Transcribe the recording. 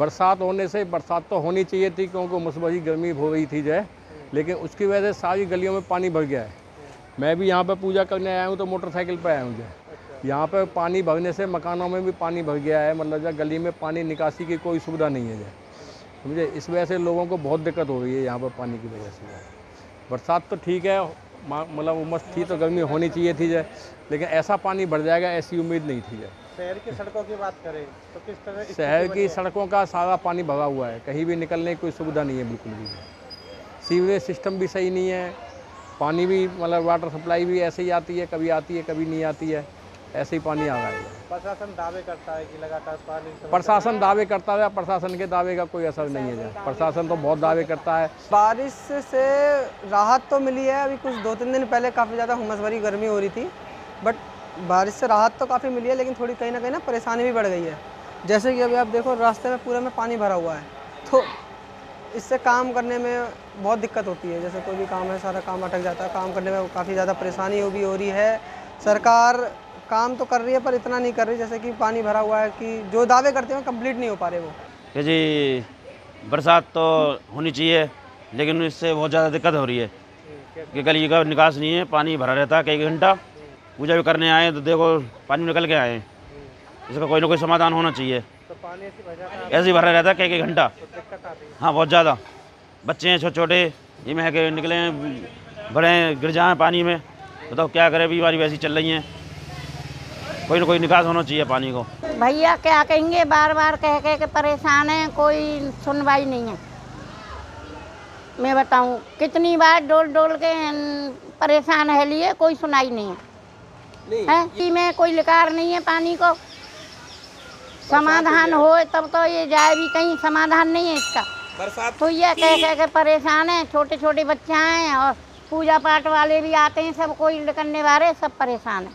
बरसात होने से, बरसात तो होनी चाहिए थी क्योंकि मुसबरी गर्मी हो रही थी जो, लेकिन उसकी वजह से सारी गलियों में पानी भर गया है। मैं भी यहाँ पर पूजा करने आया हूँ तो मोटरसाइकिल पर आया हूँ जो, यहाँ पर पानी भरने से मकानों में भी पानी भर गया है। मतलब जो गली में पानी निकासी की कोई सुविधा नहीं है जो, मुझे इस वजह से लोगों को बहुत दिक्कत हो रही है यहाँ पर पानी की वजह से। बरसात तो ठीक है, मतलब उमस थी तो गर्मी होनी चाहिए थी जो, लेकिन ऐसा पानी भर जाएगा ऐसी उम्मीद नहीं थी जो। शहर की सड़कों की बात करें तो किस तरह शहर की सड़कों का सारा पानी भरा हुआ है, कहीं भी निकलने की कोई सुविधा नहीं है बिल्कुल भी। सीवरेज सिस्टम भी सही नहीं है, पानी भी मतलब वाटर सप्लाई भी ऐसे ही आती है, कभी आती है कभी नहीं आती है, ऐसे ही पानी आ रहा है। प्रशासन दावे करता है कि लगातार पानी, प्रशासन दावे करता है, प्रशासन के दावे का कोई असर नहीं है। प्रशासन तो बहुत दावे करता है। बारिश से राहत तो मिली है, अभी कुछ 2-3 दिन पहले काफ़ी ज़्यादा हुमस भरी गर्मी हो रही थी, बट बारिश से राहत तो काफ़ी मिली है, लेकिन थोड़ी कहीं ना परेशानी भी बढ़ गई है। जैसे कि अभी आप देखो रास्ते में पूरे में पानी भरा हुआ है, तो इससे काम करने में बहुत दिक्कत होती है। जैसे कोई भी काम है सारा काम अटक जाता है, काम करने में काफ़ी ज़्यादा परेशानी भी हो रही है। सरकार काम तो कर रही है पर इतना नहीं कर रही, जैसे कि पानी भरा हुआ है कि जो दावे करते हैं कंप्लीट नहीं हो पा रहे वो। जी बरसात तो होनी चाहिए, लेकिन इससे बहुत ज़्यादा दिक्कत हो रही है कि गली का निकास नहीं है, पानी भरा रहता है कई घंटा। पूजा भी करने आए तो देखो पानी निकल के आए, इसका कोई ना कोई समाधान होना चाहिए। तो पानी ऐसे ही भरा रहता है कई घंटा, हाँ बहुत ज़्यादा। बच्चे हैं छोटे छोटे, ये में के निकले बड़े गिर जाएँ पानी में, बताओ क्या करें। बीमारी वैसी चल रही है, कोई ना कोई निकास होना चाहिए पानी को। भैया क्या कहेंगे, बार बार कह कह के परेशान है, कोई सुनवाई नहीं है। मैं बताऊं कितनी बार डोल डोल के परेशान है, लिए कोई सुनाई नहीं है, कि मैं कोई लिकार नहीं है। पानी को समाधान हो तब तो ये जाए भी, कहीं समाधान नहीं है इसका। तो ये कह कह के परेशान है, छोटे छोटे बच्चे हैं और पूजा पाठ वाले भी आते हैं, सब कोई करने वाले सब परेशान है।